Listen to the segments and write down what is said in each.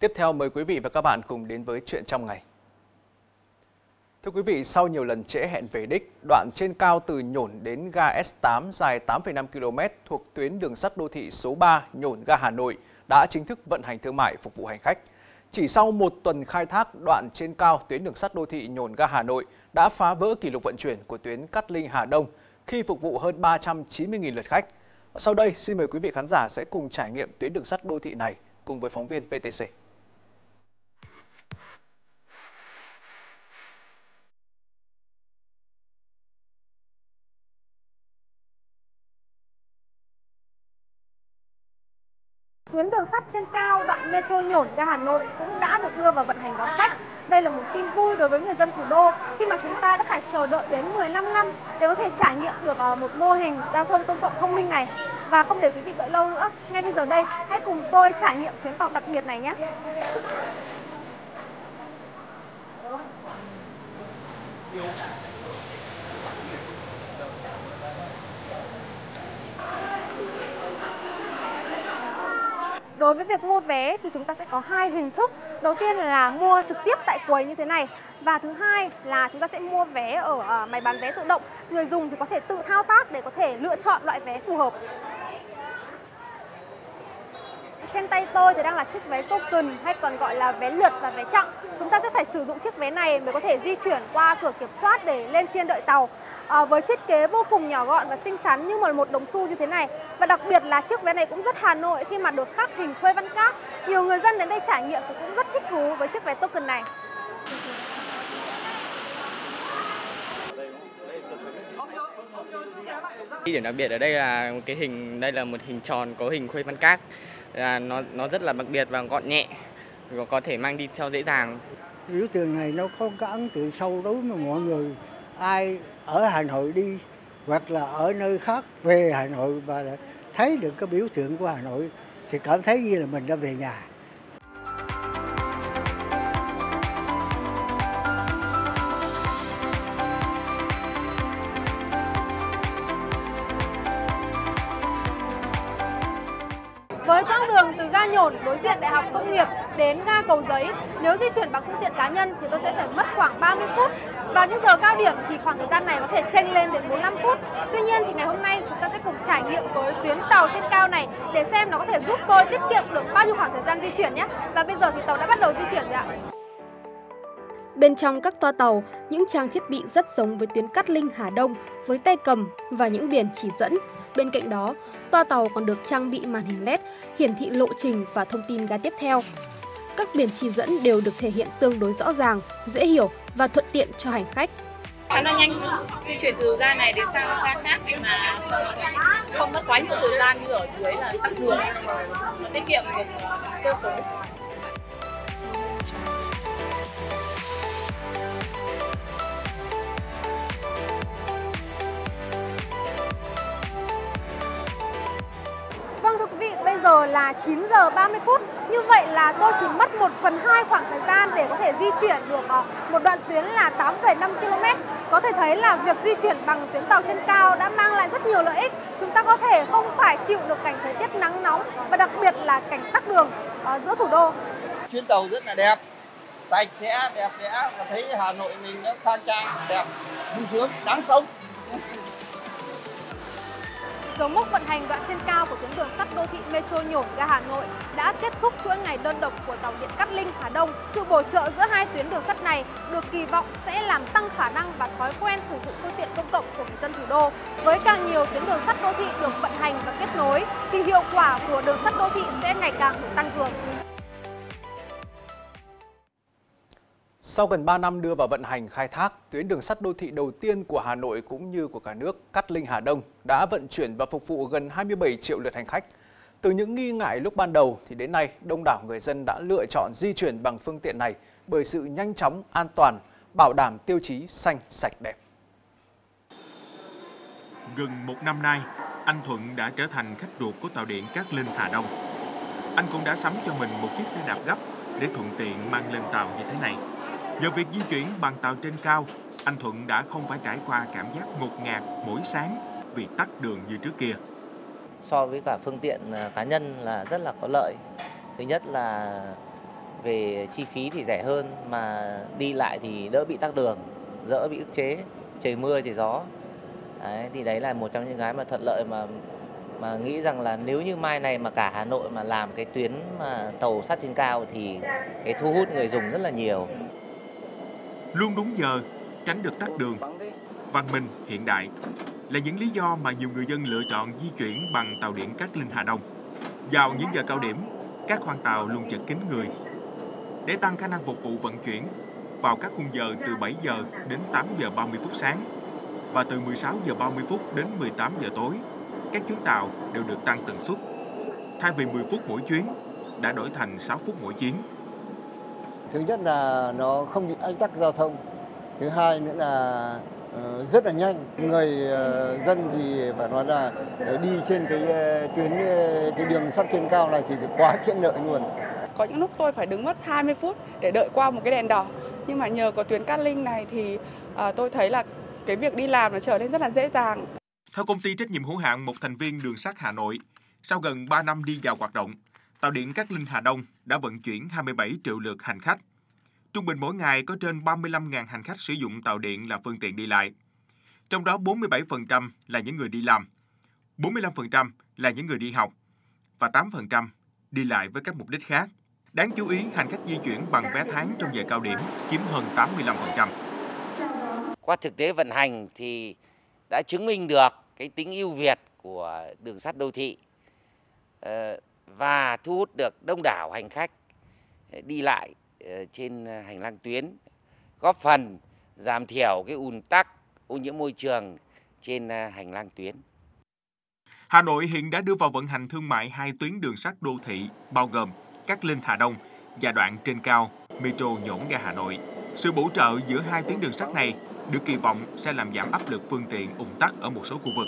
Tiếp theo mời quý vị và các bạn cùng đến với chuyện trong ngày. Thưa quý vị, sau nhiều lần trễ hẹn về đích, đoạn trên cao từ Nhổn đến ga S8 dài 8,5 km thuộc tuyến đường sắt đô thị số 3 Nhổn ga Hà Nội đã chính thức vận hành thương mại phục vụ hành khách. Chỉ sau một tuần khai thác, đoạn trên cao tuyến đường sắt đô thị Nhổn ga Hà Nội đã phá vỡ kỷ lục vận chuyển của tuyến Cát Linh Hà Đông khi phục vụ hơn 390.000 lượt khách. Sau đây, xin mời quý vị khán giả sẽ cùng trải nghiệm tuyến đường sắt đô thị này cùng với phóng viên PTC. Tuyến đường sắt trên cao đoạn metro Nhổn ga Hà Nội cũng đã được đưa vào vận hành đón khách. Đây là một tin vui đối với người dân thủ đô khi mà chúng ta đã phải chờ đợi đến 15 năm để có thể trải nghiệm được một mô hình giao thông công cộng thông minh này. Và không để quý vị đợi lâu nữa, ngay bây giờ đây hãy cùng tôi trải nghiệm chuyến tàu đặc biệt này nhé. Đối với việc mua vé thì chúng ta sẽ có hai hình thức. Đầu tiên là mua trực tiếp tại quầy như thế này. Và thứ hai là chúng ta sẽ mua vé ở máy bán vé tự động. Người dùng thì có thể tự thao tác để có thể lựa chọn loại vé phù hợp. Trên tay tôi thì đang là chiếc vé token hay còn gọi là vé lượt và vé chặng. Chúng ta sẽ phải sử dụng chiếc vé này mới có thể di chuyển qua cửa kiểm soát để lên trên đợi tàu. Với thiết kế vô cùng nhỏ gọn và xinh xắn như một đồng xu như thế này. Và đặc biệt là chiếc vé này cũng rất Hà Nội khi mà được khắc hình Khuê Văn Cát. Nhiều người dân đến đây trải nghiệm cũng rất thích thú với chiếc vé token này. Điểm đặc biệt ở đây là một hình tròn có hình Khôi Văn Cát, nó rất là đặc biệt và gọn nhẹ, có thể mang đi theo dễ dàng. Biểu tượng này nó có cái ấn tượng sâu đối với mọi người, ai ở Hà Nội đi hoặc là ở nơi khác về Hà Nội và thấy được cái biểu tượng của Hà Nội thì cảm thấy như là mình đã về nhà. Với quãng đường từ ga Nhổn đối diện Đại học Công nghiệp đến ga Cầu Giấy, nếu di chuyển bằng phương tiện cá nhân thì tôi sẽ phải mất khoảng 30 phút. Vào những giờ cao điểm thì khoảng thời gian này có thể chênh lên đến 45 phút. Tuy nhiên thì ngày hôm nay chúng ta sẽ cùng trải nghiệm với tuyến tàu trên cao này để xem nó có thể giúp tôi tiết kiệm được bao nhiêu khoảng thời gian di chuyển nhé. Và bây giờ thì tàu đã bắt đầu di chuyển rồi ạ. Bên trong các toa tàu, những trang thiết bị rất giống với tuyến Cát Linh Hà Đông với tay cầm và những biển chỉ dẫn. Bên cạnh đó, toa tàu còn được trang bị màn hình LED, hiển thị lộ trình và thông tin ga tiếp theo. Các biển chỉ dẫn đều được thể hiện tương đối rõ ràng, dễ hiểu và thuận tiện cho hành khách. Khá là nhanh, di chuyển từ ga này đến sang ga khác mà không mất quá nhiều thời gian như ở dưới là tắc đường, tiết kiệm được cơ số. Giờ là 9 giờ 30 phút. Như vậy là tôi chỉ mất 1/2 khoảng thời gian để có thể di chuyển được một đoạn tuyến là 8,5 km. Có thể thấy là việc di chuyển bằng tuyến tàu trên cao đã mang lại rất nhiều lợi ích. Chúng ta có thể không phải chịu được cảnh thời tiết nắng nóng và đặc biệt là cảnh tắc đường giữa thủ đô. Chuyến tàu rất là đẹp, sạch sẽ, đẹp đẽ và thấy Hà Nội mình nó khang trang, đẹp, vui sướng, đáng sống. Dấu mốc vận hành đoạn trên cao của tuyến đường sắt đô thị metro Nhổn ga Hà Nội đã kết thúc chuỗi ngày đơn độc của tàu điện Cát Linh Hà Đông. Sự bổ trợ giữa hai tuyến đường sắt này được kỳ vọng sẽ làm tăng khả năng và thói quen sử dụng phương tiện công cộng của người dân thủ đô. Với càng nhiều tuyến đường sắt đô thị được vận hành và kết nối thì hiệu quả của đường sắt đô thị sẽ ngày càng được tăng cường. Sau gần 3 năm đưa vào vận hành khai thác, tuyến đường sắt đô thị đầu tiên của Hà Nội cũng như của cả nước Cát Linh Hà Đông đã vận chuyển và phục vụ gần 27 triệu lượt hành khách. Từ những nghi ngại lúc ban đầu thì đến nay, đông đảo người dân đã lựa chọn di chuyển bằng phương tiện này bởi sự nhanh chóng, an toàn, bảo đảm tiêu chí xanh, sạch, đẹp. Gần một năm nay, anh Thuận đã trở thành khách ruột của tàu điện Cát Linh Hà Đông. Anh cũng đã sắm cho mình một chiếc xe đạp gấp để thuận tiện mang lên tàu như thế này. Nhờ việc di chuyển bằng tàu trên cao, anh Thuận đã không phải trải qua cảm giác ngột ngạt mỗi sáng vì tắc đường như trước kia. So với cả phương tiện cá nhân là rất là có lợi. Thứ nhất là về chi phí thì rẻ hơn, mà đi lại thì đỡ bị tắc đường, đỡ bị ức chế, trời mưa, trời gió. Đấy, thì đấy là một trong những cái mà thuận lợi mà nghĩ rằng là nếu như mai này mà cả Hà Nội mà làm cái tuyến mà tàu sắt trên cao thì cái thu hút người dùng rất là nhiều. Luôn đúng giờ, tránh được tắc đường, văn minh, hiện đại là những lý do mà nhiều người dân lựa chọn di chuyển bằng tàu điện Cát Linh Hà Đông. Vào những giờ cao điểm, các khoang tàu luôn chật kín người. Để tăng khả năng phục vụ vận chuyển, vào các khung giờ từ 7 giờ đến 8 giờ 30 phút sáng và từ 16 giờ 30 phút đến 18 giờ tối, các chuyến tàu đều được tăng tần suất. Thay vì 10 phút mỗi chuyến, đã đổi thành 6 phút mỗi chuyến. Thứ nhất là nó không bị ách tắc giao thông. Thứ hai nữa là rất là nhanh. Người dân thì phải nói là đi trên cái tuyến cái đường sắt trên cao này thì quá tiện lợi luôn. Có những lúc tôi phải đứng mất 20 phút để đợi qua một cái đèn đỏ. Nhưng mà nhờ có tuyến Cát Linh này thì tôi thấy là cái việc đi làm nó trở nên rất là dễ dàng. Theo công ty trách nhiệm hữu hạn một thành viên đường sắt Hà Nội, sau gần 3 năm đi vào hoạt động, tàu điện Cát Linh Hà Đông đã vận chuyển 27 triệu lượt hành khách. Trung bình mỗi ngày có trên 35.000 hành khách sử dụng tàu điện là phương tiện đi lại. Trong đó 47% là những người đi làm, 45% là những người đi học và 8% đi lại với các mục đích khác. Đáng chú ý, hành khách di chuyển bằng vé tháng trong giờ cao điểm chiếm hơn 85%. Qua thực tế vận hành thì đã chứng minh được cái tính ưu việt của đường sắt đô thị và thu hút được đông đảo hành khách đi lại trên hành lang tuyến, góp phần giảm thiểu cái ùn tắc, ô nhiễm môi trường trên hành lang tuyến. Hà Nội hiện đã đưa vào vận hành thương mại 2 tuyến đường sắt đô thị bao gồm Cát Linh Hà Đông và đoạn trên cao Metro Nhổn ga Hà Nội. Sự bổ trợ giữa 2 tuyến đường sắt này được kỳ vọng sẽ làm giảm áp lực phương tiện ùn tắc ở một số khu vực.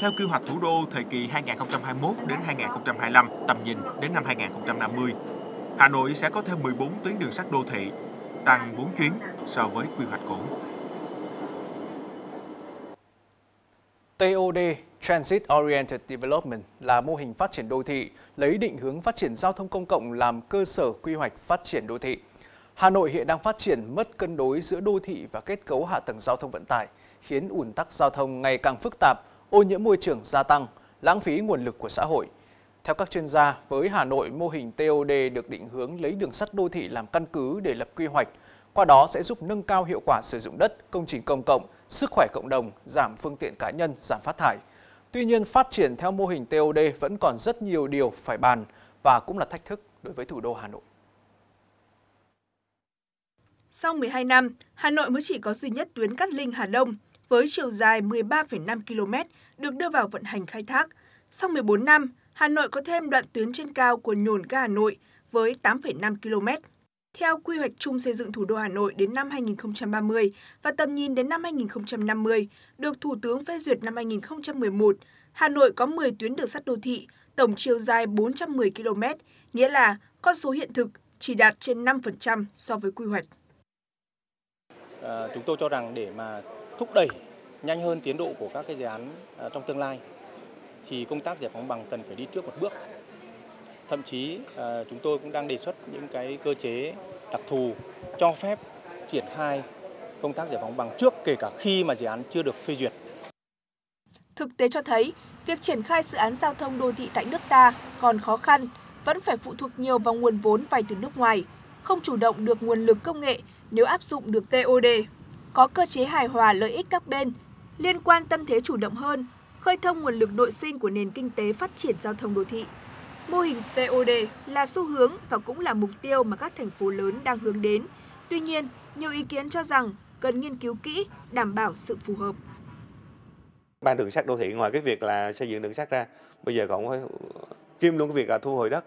Theo quy hoạch Thủ đô thời kỳ 2021 đến 2025, tầm nhìn đến năm 2050, Hà Nội sẽ có thêm 14 tuyến đường sắt đô thị, tăng 4 chuyến so với quy hoạch cũ. TOD Transit Oriented Development là mô hình phát triển đô thị lấy định hướng phát triển giao thông công cộng làm cơ sở quy hoạch phát triển đô thị. Hà Nội hiện đang phát triển mất cân đối giữa đô thị và kết cấu hạ tầng giao thông vận tải, khiến ùn tắc giao thông ngày càng phức tạp, ô nhiễm môi trường gia tăng, lãng phí nguồn lực của xã hội. Theo các chuyên gia, với Hà Nội, mô hình TOD được định hướng lấy đường sắt đô thị làm căn cứ để lập quy hoạch, qua đó sẽ giúp nâng cao hiệu quả sử dụng đất, công trình công cộng, sức khỏe cộng đồng, giảm phương tiện cá nhân, giảm phát thải. Tuy nhiên, phát triển theo mô hình TOD vẫn còn rất nhiều điều phải bàn và cũng là thách thức đối với thủ đô Hà Nội. Sau 12 năm, Hà Nội mới chỉ có duy nhất tuyến Cát Linh Hà Đông với chiều dài 13,5 km được đưa vào vận hành khai thác. Sau 14 năm, Hà Nội có thêm đoạn tuyến trên cao của Nhổn ga Hà Nội với 8,5 km. Theo quy hoạch chung xây dựng thủ đô Hà Nội đến năm 2030 và tầm nhìn đến năm 2050, được Thủ tướng phê duyệt năm 2011, Hà Nội có 10 tuyến đường sắt đô thị, tổng chiều dài 410 km, nghĩa là con số hiện thực chỉ đạt trên 5% so với quy hoạch. Chúng tôi cho rằng để mà thúc đẩy nhanh hơn tiến độ của các cái dự án trong tương lai thì công tác giải phóng bằng cần phải đi trước một bước. Thậm chí chúng tôi cũng đang đề xuất những cái cơ chế đặc thù cho phép triển khai công tác giải phóng bằng trước, kể cả khi mà dự án chưa được phê duyệt. Thực tế cho thấy, việc triển khai dự án giao thông đô thị tại nước ta còn khó khăn, vẫn phải phụ thuộc nhiều vào nguồn vốn vay từ nước ngoài, không chủ động được nguồn lực công nghệ nếu áp dụng được TOD. Có cơ chế hài hòa lợi ích các bên, liên quan tâm thế chủ động hơn, khơi thông nguồn lực nội sinh của nền kinh tế phát triển giao thông đô thị. Mô hình TOD là xu hướng và cũng là mục tiêu mà các thành phố lớn đang hướng đến. Tuy nhiên, nhiều ý kiến cho rằng cần nghiên cứu kỹ, đảm bảo sự phù hợp. Ban đường sắt đô thị ngoài cái việc là xây dựng đường sắt ra, bây giờ còn phải kiêm luôn cái việc là thu hồi đất,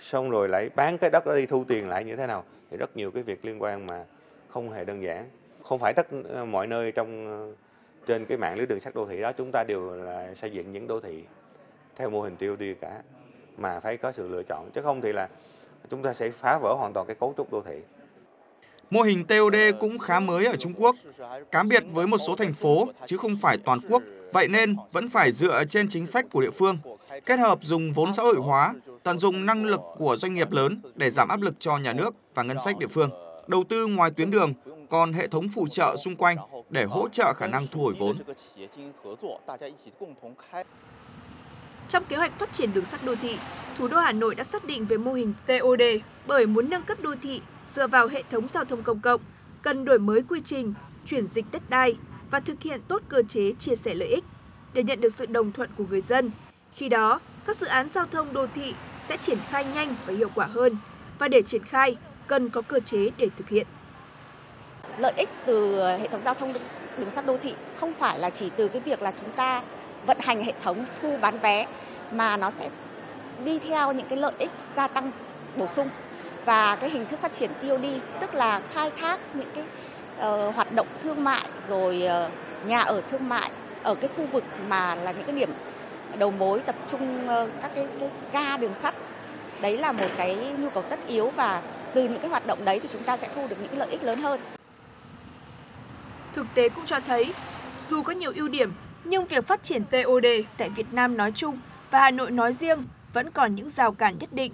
xong rồi lại bán cái đất đó đi thu tiền lại như thế nào. Thì rất nhiều cái việc liên quan mà không hề đơn giản. Không phải tất mọi nơi trên cái mạng lưới đường sắt đô thị đó chúng ta đều là xây dựng những đô thị theo mô hình TOD cả, mà phải có sự lựa chọn, chứ không thì là chúng ta sẽ phá vỡ hoàn toàn cái cấu trúc đô thị. Mô hình TOD cũng khá mới ở Trung Quốc, cá biệt với một số thành phố chứ không phải toàn quốc, vậy nên vẫn phải dựa trên chính sách của địa phương. kết hợp dùng vốn xã hội hóa, tận dụng năng lực của doanh nghiệp lớn để giảm áp lực cho nhà nước và ngân sách địa phương. Đầu tư ngoài tuyến đường, còn hệ thống phụ trợ xung quanh để hỗ trợ khả năng thu hồi vốn. Trong kế hoạch phát triển đường sắt đô thị, thủ đô Hà Nội đã xác định về mô hình TOD bởi muốn nâng cấp đô thị dựa vào hệ thống giao thông công cộng, cần đổi mới quy trình, chuyển dịch đất đai và thực hiện tốt cơ chế chia sẻ lợi ích để nhận được sự đồng thuận của người dân. Khi đó, các dự án giao thông đô thị sẽ triển khai nhanh và hiệu quả hơn, và để triển khai, cần có cơ chế để thực hiện. Lợi ích từ hệ thống giao thông đường sắt đô thị không phải là chỉ từ cái việc là chúng ta vận hành hệ thống thu bán vé, mà nó sẽ đi theo những cái lợi ích gia tăng bổ sung. Và cái hình thức phát triển TOD tức là khai thác những cái hoạt động thương mại, rồi nhà ở thương mại ở cái khu vực mà là những cái điểm đầu mối tập trung các cái ga đường sắt. Đấy là một cái nhu cầu tất yếu, và từ những cái hoạt động đấy thì chúng ta sẽ thu được những lợi ích lớn hơn. Thực tế cũng cho thấy, dù có nhiều ưu điểm, nhưng việc phát triển TOD tại Việt Nam nói chung và Hà Nội nói riêng vẫn còn những rào cản nhất định.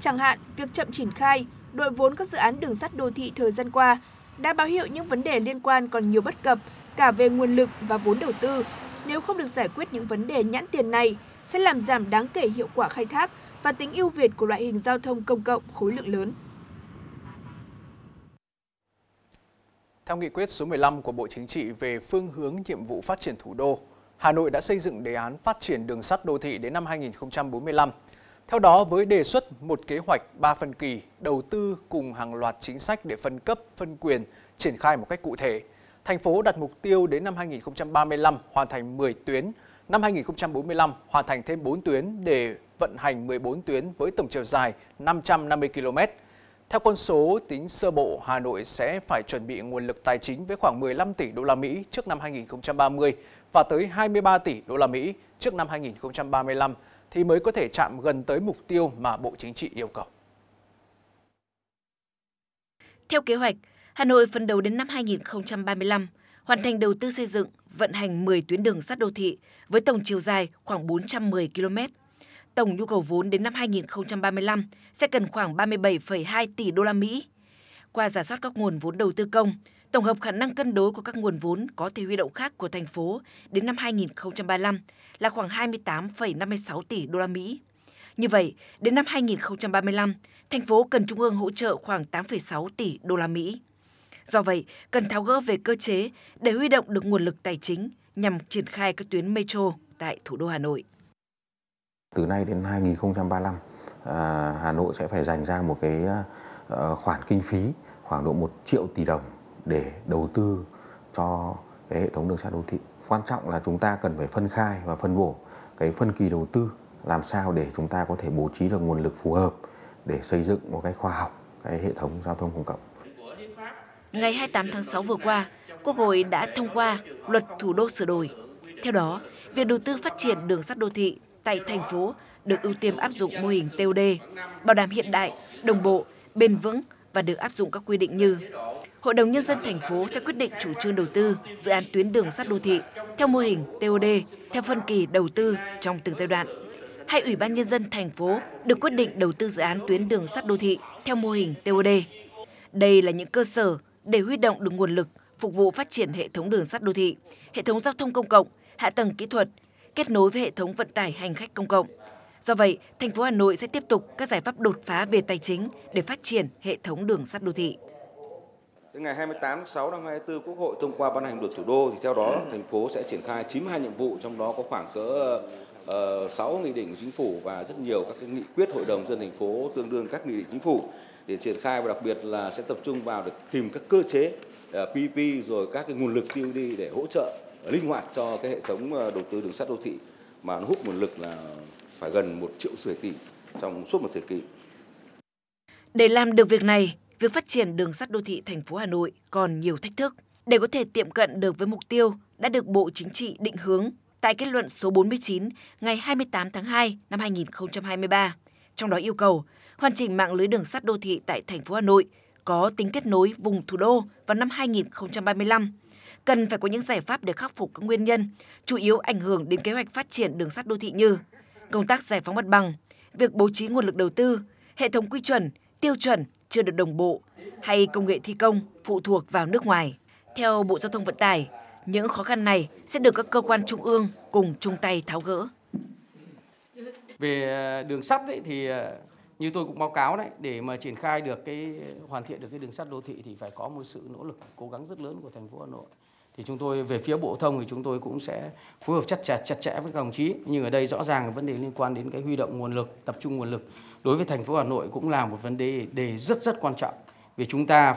Chẳng hạn, việc chậm triển khai, đội vốn các dự án đường sắt đô thị thời gian qua đã báo hiệu những vấn đề liên quan còn nhiều bất cập cả về nguồn lực và vốn đầu tư. Nếu không được giải quyết những vấn đề nhãn tiền này, sẽ làm giảm đáng kể hiệu quả khai thác và tính ưu việt của loại hình giao thông công cộng khối lượng lớn. Theo nghị quyết số 15 của Bộ Chính trị về phương hướng nhiệm vụ phát triển thủ đô, Hà Nội đã xây dựng đề án phát triển đường sắt đô thị đến năm 2045. Theo đó, với đề xuất một kế hoạch 3 phân kỳ, đầu tư cùng hàng loạt chính sách để phân cấp, phân quyền, triển khai một cách cụ thể, thành phố đặt mục tiêu đến năm 2035 hoàn thành 10 tuyến, năm 2045 hoàn thành thêm 4 tuyến để vận hành 14 tuyến với tổng chiều dài 550 km. Theo con số tính sơ bộ, Hà Nội sẽ phải chuẩn bị nguồn lực tài chính với khoảng 15 tỷ đô la Mỹ trước năm 2030 và tới 23 tỷ đô la Mỹ trước năm 2035 thì mới có thể chạm gần tới mục tiêu mà Bộ Chính trị yêu cầu. Theo kế hoạch, Hà Nội phấn đấu đến năm 2035 hoàn thành đầu tư xây dựng, vận hành 10 tuyến đường sắt đô thị với tổng chiều dài khoảng 410 km. Tổng nhu cầu vốn đến năm 2035 sẽ cần khoảng 37,2 tỷ đô la Mỹ. Qua rà soát các nguồn vốn đầu tư công, tổng hợp khả năng cân đối của các nguồn vốn có thể huy động khác của thành phố đến năm 2035 là khoảng 28,56 tỷ đô la Mỹ. Như vậy, đến năm 2035, thành phố cần trung ương hỗ trợ khoảng 8,6 tỷ đô la Mỹ. Do vậy, cần tháo gỡ về cơ chế để huy động được nguồn lực tài chính nhằm triển khai các tuyến metro tại thủ đô Hà Nội. Từ nay đến 2035, Hà Nội sẽ phải dành ra một cái khoản kinh phí khoảng độ 1 triệu tỷ đồng để đầu tư cho cái hệ thống đường sắt đô thị. Quan trọng là chúng ta cần phải phân khai và phân bổ cái phân kỳ đầu tư làm sao để chúng ta có thể bố trí được nguồn lực phù hợp để xây dựng một cái khoa học cái hệ thống giao thông công cộng. Ngày 28 tháng 6 vừa qua, Quốc hội đã thông qua Luật Thủ đô sửa đổi. Theo đó, việc đầu tư phát triển đường sắt đô thị tại thành phố được ưu tiên áp dụng mô hình TOD, bảo đảm hiện đại, đồng bộ, bền vững và được áp dụng các quy định như Hội đồng Nhân dân thành phố sẽ quyết định chủ trương đầu tư dự án tuyến đường sắt đô thị theo mô hình TOD, theo phân kỳ đầu tư trong từng giai đoạn. Hay Ủy ban Nhân dân thành phố được quyết định đầu tư dự án tuyến đường sắt đô thị theo mô hình TOD. Đây là những cơ sở để huy động được nguồn lực phục vụ phát triển hệ thống đường sắt đô thị, hệ thống giao thông công cộng, hạ tầng kỹ thuật, kết nối với hệ thống vận tải hành khách công cộng. Do vậy, thành phố Hà Nội sẽ tiếp tục các giải pháp đột phá về tài chính để phát triển hệ thống đường sắt đô thị. Từ ngày 28 tháng 6 năm 2024, Quốc hội thông qua ban hành Luật Thủ đô, thì theo đó thành phố sẽ triển khai 92 nhiệm vụ, trong đó có khoảng cỡ 6 nghị định của chính phủ và rất nhiều các cái nghị quyết hội đồng dân thành phố tương đương các nghị định chính phủ để triển khai, và đặc biệt là sẽ tập trung vào để tìm các cơ chế PPP rồi các cái nguồn lực TOD để hỗ trợ linh hoạt cho cái hệ thống đầu tư đường sắt đô thị mà nó hút nguồn lực là phải gần 1,5 triệu tỷ trong suốt một thời kỳ. Để làm được việc này, việc phát triển đường sắt đô thị thành phố Hà Nội còn nhiều thách thức. Để có thể tiệm cận được với mục tiêu đã được Bộ Chính trị định hướng tại kết luận số 49 ngày 28 tháng 2 năm 2023, trong đó yêu cầu hoàn chỉnh mạng lưới đường sắt đô thị tại thành phố Hà Nội có tính kết nối vùng thủ đô vào năm 2035. Cần phải có những giải pháp để khắc phục các nguyên nhân, chủ yếu ảnh hưởng đến kế hoạch phát triển đường sắt đô thị như công tác giải phóng mặt bằng, việc bố trí nguồn lực đầu tư, hệ thống quy chuẩn, tiêu chuẩn chưa được đồng bộ hay công nghệ thi công phụ thuộc vào nước ngoài. Theo Bộ Giao thông Vận tải, những khó khăn này sẽ được các cơ quan trung ương cùng chung tay tháo gỡ. Về đường sắt ấy, thì như tôi cũng báo cáo đấy, để mà triển khai được hoàn thiện được đường sắt đô thị thì phải có một sự nỗ lực cố gắng rất lớn của thành phố Hà Nội. Thì chúng tôi về phía Bộ Giao thông thì chúng tôi cũng sẽ phối hợp chặt chẽ với các đồng chí, nhưng ở đây rõ ràng là vấn đề liên quan đến cái huy động nguồn lực, tập trung nguồn lực đối với thành phố Hà Nội cũng là một vấn đề rất quan trọng, vì chúng ta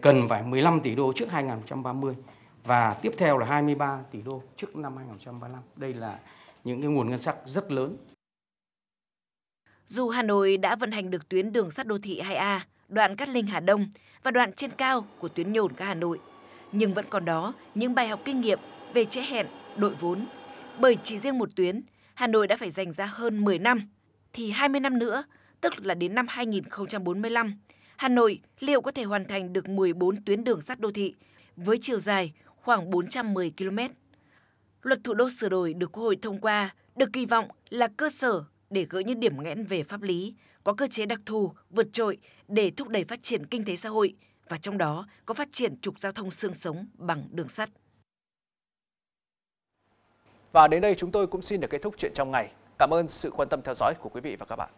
cần phải 15 tỷ đô trước 2030 và tiếp theo là 23 tỷ đô trước năm 2035. Đây là những cái nguồn ngân sách rất lớn. Dù Hà Nội đã vận hành được tuyến đường sắt đô thị 2A, đoạn Cát Linh Hà Đông và đoạn trên cao của tuyến Nhổn ga Hà Nội, nhưng vẫn còn đó những bài học kinh nghiệm về trễ hẹn, đội vốn. Bởi chỉ riêng một tuyến, Hà Nội đã phải dành ra hơn 10 năm, thì 20 năm nữa, tức là đến năm 2045, Hà Nội liệu có thể hoàn thành được 14 tuyến đường sắt đô thị với chiều dài khoảng 410 km. Luật Thủ đô sửa đổi được Quốc hội thông qua được kỳ vọng là cơ sở để gỡ những điểm nghẽn về pháp lý, có cơ chế đặc thù, vượt trội để thúc đẩy phát triển kinh tế xã hội, và trong đó có phát triển trục giao thông xương sống bằng đường sắt. Và đến đây chúng tôi cũng xin được kết thúc chuyện trong ngày. Cảm ơn sự quan tâm theo dõi của quý vị và các bạn.